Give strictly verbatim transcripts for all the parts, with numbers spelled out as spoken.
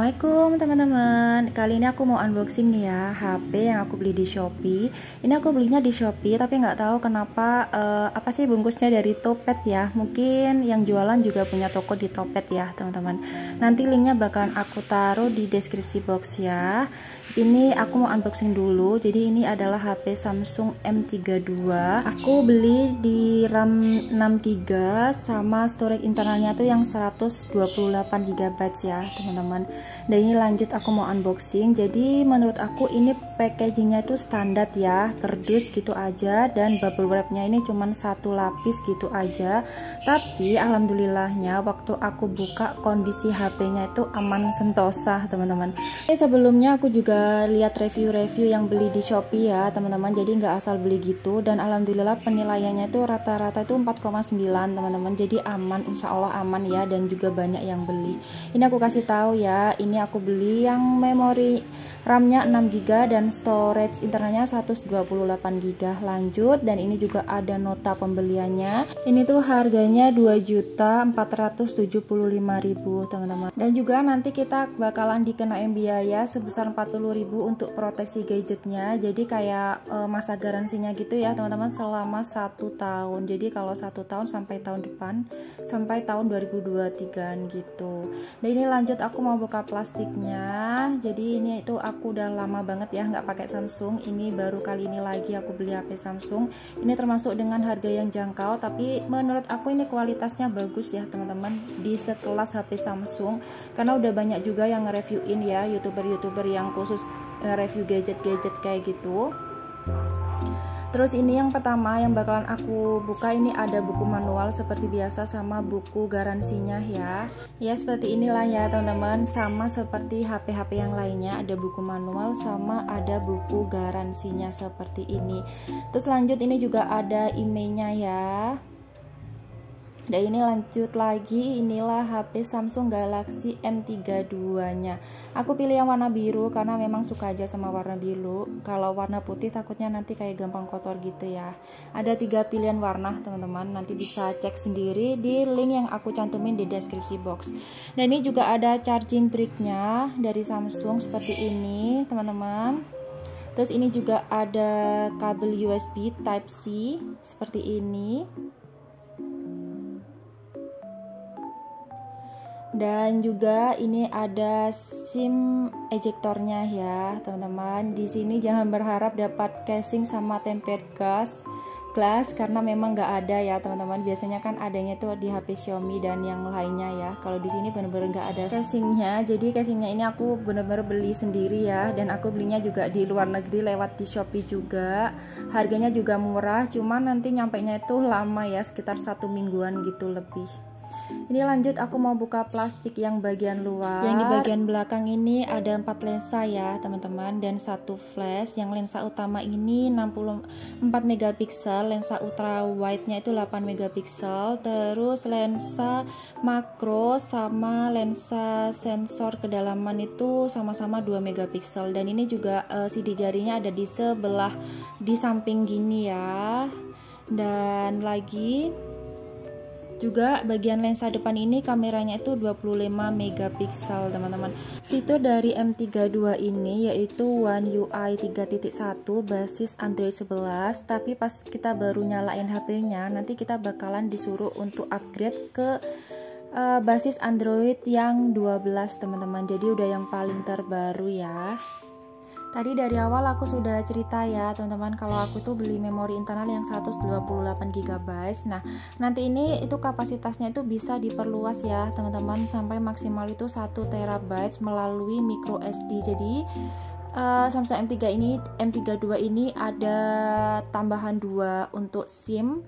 Assalamualaikum teman-teman. Kali ini aku mau unboxing nih ya H P yang aku beli di Shopee. Ini aku belinya di Shopee tapi nggak tahu kenapa uh, apa sih bungkusnya dari Toppet ya. Mungkin yang jualan juga punya toko di Toppet ya teman-teman. Nanti linknya bakalan aku taruh di deskripsi box ya. Ini aku mau unboxing dulu. Jadi ini adalah H P Samsung M tiga puluh dua. Aku beli di RAM enam giga sama storage internalnya tuh yang seratus dua puluh delapan giga byte ya teman-teman. Dan ini lanjut aku mau unboxing. Jadi menurut aku ini packagingnya itu standar ya, kerdus gitu aja, dan bubble wrapnya ini cuman satu lapis gitu aja. Tapi alhamdulillahnya waktu aku buka kondisi H P-nya itu aman sentosa teman-teman. Ini sebelumnya aku juga lihat review-review yang beli di Shopee ya teman-teman. Jadi nggak asal beli gitu, dan alhamdulillah penilaiannya itu rata-rata itu empat koma sembilan teman-teman. Jadi aman, insya Allah aman ya, dan juga banyak yang beli. Ini aku kasih tahu ya, ini aku beli yang memori RAM-nya enam giga dan storage internalnya seratus dua puluh delapan giga. Lanjut, dan ini juga ada nota pembeliannya. Ini tuh harganya dua juta empat ratus tujuh puluh lima ribu teman-teman. Dan juga nanti kita bakalan dikenain biaya sebesar empat puluh ribu untuk proteksi gadgetnya. Jadi kayak e, masa garansinya gitu ya teman-teman, selama satu tahun. Jadi kalau satu tahun sampai tahun depan, sampai tahun dua ribu dua puluh tiga gitu. Dan ini lanjut aku mau buka plastiknya. Jadi ini itu aku udah lama banget ya nggak pakai Samsung. Ini baru kali ini lagi aku beli H P Samsung. Ini termasuk dengan harga yang jangkau, tapi menurut aku ini kualitasnya bagus ya teman-teman, di sekelas H P Samsung. Karena udah banyak juga yang nge-reviewin ya, youtuber-youtuber yang khusus review gadget-gadget kayak gitu. Terus ini yang pertama yang bakalan aku buka, ini ada buku manual seperti biasa sama buku garansinya ya. Ya seperti inilah ya teman-teman, sama seperti H P-H P yang lainnya, ada buku manual sama ada buku garansinya seperti ini. Terus lanjut, ini juga ada I M E I-nya ya. Dan ini lanjut lagi, inilah H P Samsung Galaxy M tiga puluh dua nya. Aku pilih yang warna biru karena memang suka aja sama warna biru. Kalau warna putih takutnya nanti kayak gampang kotor gitu ya. Ada tiga pilihan warna teman-teman, nanti bisa cek sendiri di link yang aku cantumin di deskripsi box. Dan ini juga ada charging brick-nya dari Samsung seperti ini teman-teman. Terus ini juga ada kabel U S B Type C seperti ini. Dan juga ini ada SIM ejectornya ya teman-teman. Di sini jangan berharap dapat casing sama tempered glass glass karena memang nggak ada ya teman-teman. Biasanya kan adanya tuh di H P Xiaomi dan yang lainnya ya. Kalau di sini bener-bener nggak ada casingnya. Jadi casingnya ini aku bener-bener beli sendiri ya, dan aku belinya juga di luar negeri lewat di Shopee juga. Harganya juga murah, cuman nanti nyampainya itu lama ya, sekitar satu mingguan gitu lebih. Ini lanjut aku mau buka plastik yang bagian luar. Yang di bagian belakang ini ada empat lensa ya teman-teman, dan satu flash. Yang lensa utama ini enam puluh empat megapiksel, lensa ultra wide-nya itu delapan megapiksel, terus lensa makro sama lensa sensor kedalaman itu sama-sama dua megapiksel. Dan ini juga uh, sidi jarinya ada di sebelah di samping gini ya. Dan lagi juga bagian lensa depan ini kameranya itu dua puluh lima megapiksel teman-teman. Fitur dari M tiga puluh dua ini yaitu One U I tiga titik satu basis Android sebelas. Tapi pas kita baru nyalain H P-nya, nanti kita bakalan disuruh untuk upgrade ke uh, basis Android yang dua belas teman-teman. Jadi udah yang paling terbaru ya. Tadi dari awal aku sudah cerita ya teman-teman, kalau aku tuh beli memori internal yang seratus dua puluh delapan giga byte. Nah nanti ini itu kapasitasnya itu bisa diperluas ya teman-teman, sampai maksimal itu satu terabyte melalui micro S D. Jadi uh, Samsung M tiga ini, M tiga puluh dua ini ada tambahan dua untuk SIM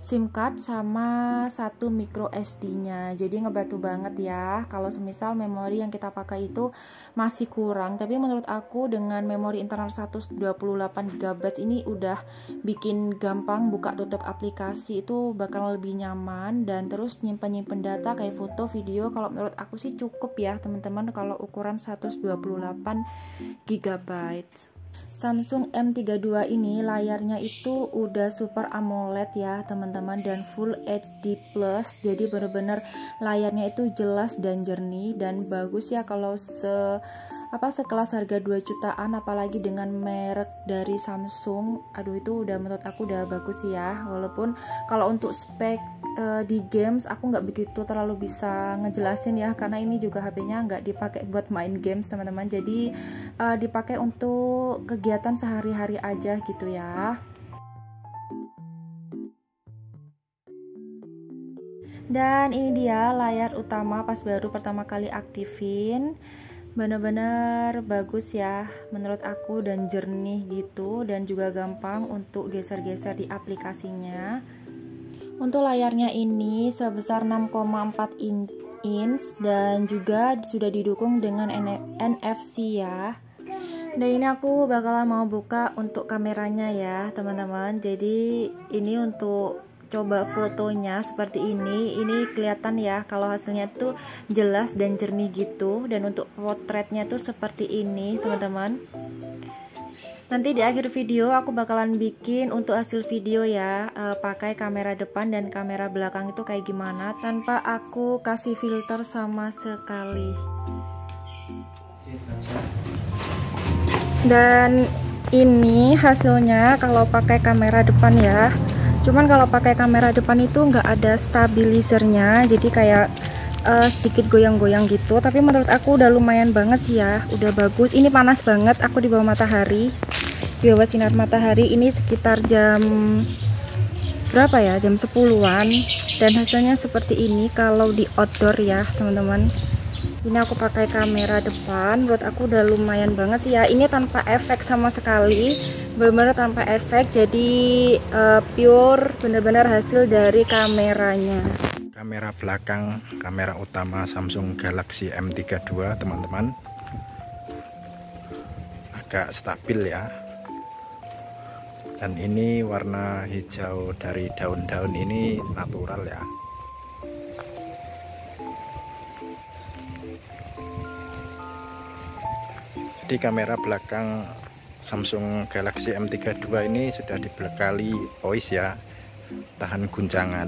SIM card sama satu micro S D-nya. Jadi ngebantu banget ya kalau semisal memori yang kita pakai itu masih kurang. Tapi menurut aku dengan memori internal seratus dua puluh delapan giga byte ini udah bikin gampang buka tutup aplikasi, itu bakal lebih nyaman. Dan terus nyimpen-nyimpen data kayak foto, video, kalau menurut aku sih cukup ya teman-teman kalau ukuran seratus dua puluh delapan giga byte. Samsung M tiga puluh dua ini layarnya itu udah Super AMOLED ya teman-teman, dan Full H D plus. Jadi bener-bener layarnya itu jelas dan jernih dan bagus ya kalau se apa sekelas harga dua jutaan, apalagi dengan merek dari Samsung. Aduh, itu udah menurut aku udah bagus ya. Walaupun kalau untuk spek e, di games aku nggak begitu terlalu bisa ngejelasin ya, karena ini juga H P-nya nggak dipakai buat main games teman-teman. Jadi e, dipakai untuk kegiatan kegiatan sehari-hari aja gitu ya. Dan ini dia layar utama pas baru pertama kali aktifin, bener-bener bagus ya menurut aku, dan jernih gitu, dan juga gampang untuk geser-geser di aplikasinya. Untuk layarnya ini sebesar enam koma empat inch dan juga sudah didukung dengan N F C ya. Dan ini aku bakalan mau buka untuk kameranya ya teman-teman. Jadi ini untuk coba fotonya seperti ini. Ini kelihatan ya kalau hasilnya tuh jelas dan jernih gitu. Dan untuk potretnya tuh seperti ini teman-teman. Nanti di akhir video aku bakalan bikin untuk hasil video ya, e, pakai kamera depan dan kamera belakang itu kayak gimana tanpa aku kasih filter sama sekali. Dan ini hasilnya kalau pakai kamera depan ya. Cuman kalau pakai kamera depan itu nggak ada stabilizernya, jadi kayak uh, sedikit goyang-goyang gitu. Tapi menurut aku udah lumayan banget sih ya, udah bagus. Ini panas banget, aku di bawah matahari, di bawah sinar matahari. Ini sekitar jam berapa ya, jam sepuluhan, dan hasilnya seperti ini kalau di outdoor ya teman-teman. Ini aku pakai kamera depan, buat aku udah lumayan banget sih ya. Ini tanpa efek sama sekali, bener-bener tanpa efek. Jadi uh, pure, bener-bener hasil dari kameranya. Kamera belakang, kamera utama Samsung Galaxy M tiga puluh dua teman-teman. Agak stabil ya. Dan ini warna hijau dari daun-daun ini natural ya. Di kamera belakang Samsung Galaxy M tiga puluh dua ini sudah dibekali O I S ya, tahan guncangan,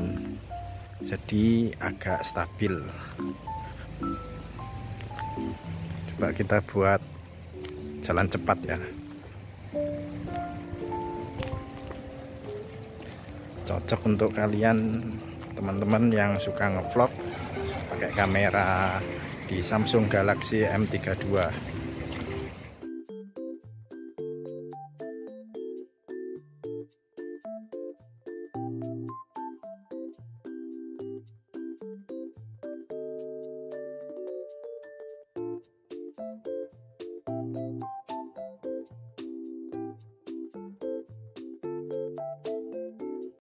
jadi agak stabil. Coba kita buat jalan cepat ya, cocok untuk kalian teman-teman yang suka ngevlog pakai kamera di Samsung Galaxy M tiga puluh dua.